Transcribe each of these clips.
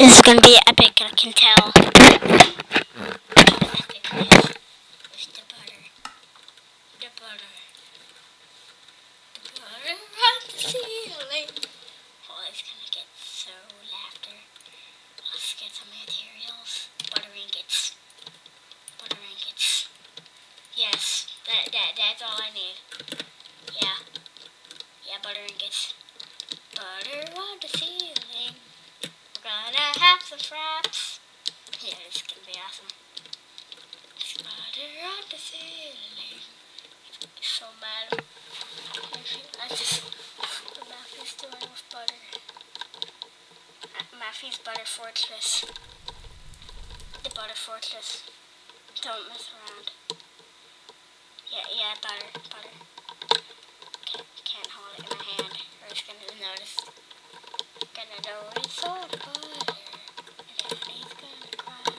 This is gonna be epic, I can tell. Fortress. The butter fortress. Don't mess around. Yeah, butter. Can't hold it in my hand, or it's gonna notice. Gonna know it's all butter. And he's gonna cry.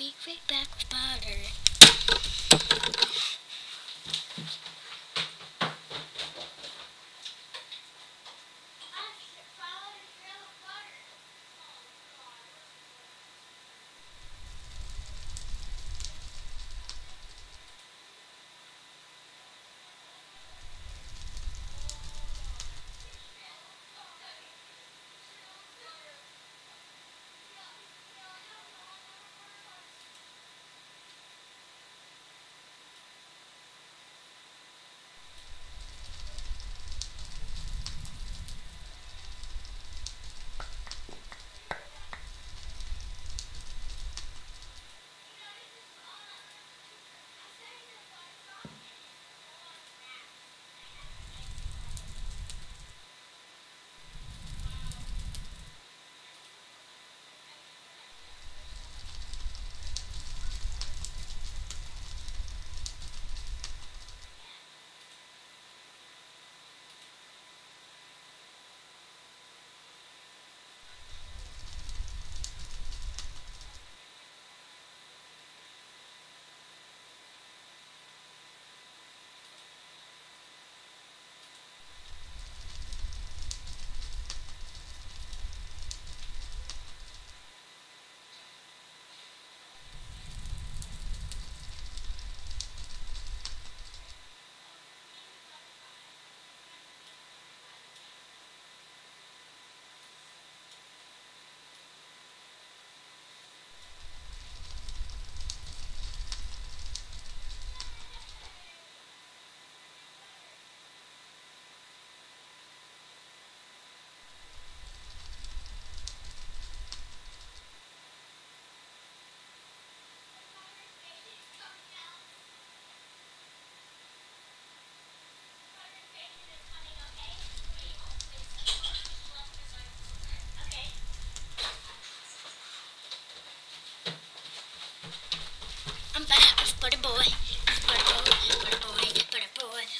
be right back with butter.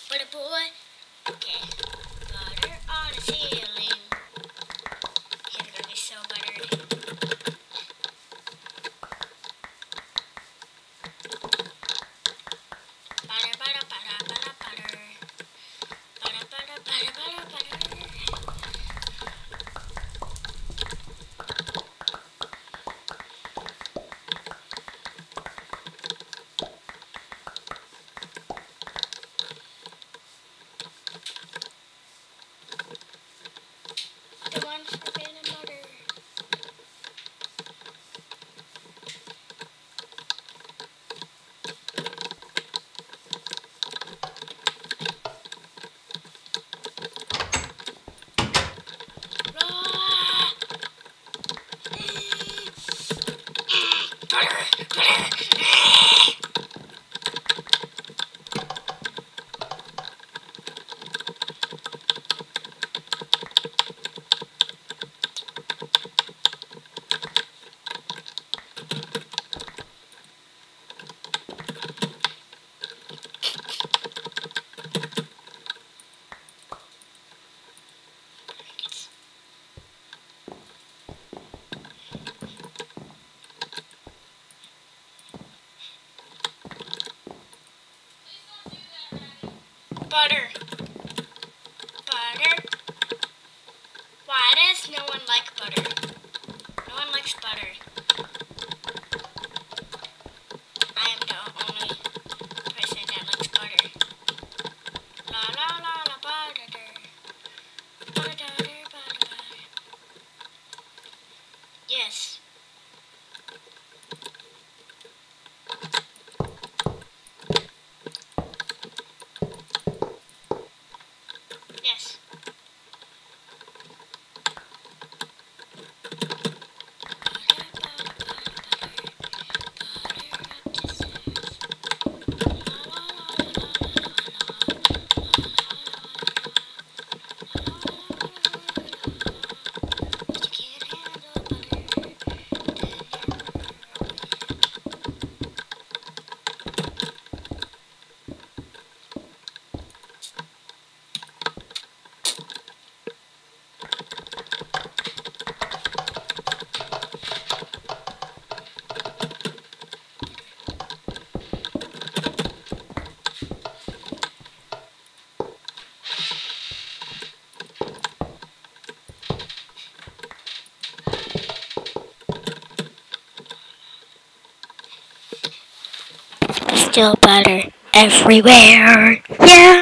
Butter boy. Okay, butter on the ceiling. It's gonna be so buttery. Butter. Why does no one like butter? No one likes butter. I am the only person that likes butter. La la la la butter. Butter. Yes. still butter everywhere. Yeah.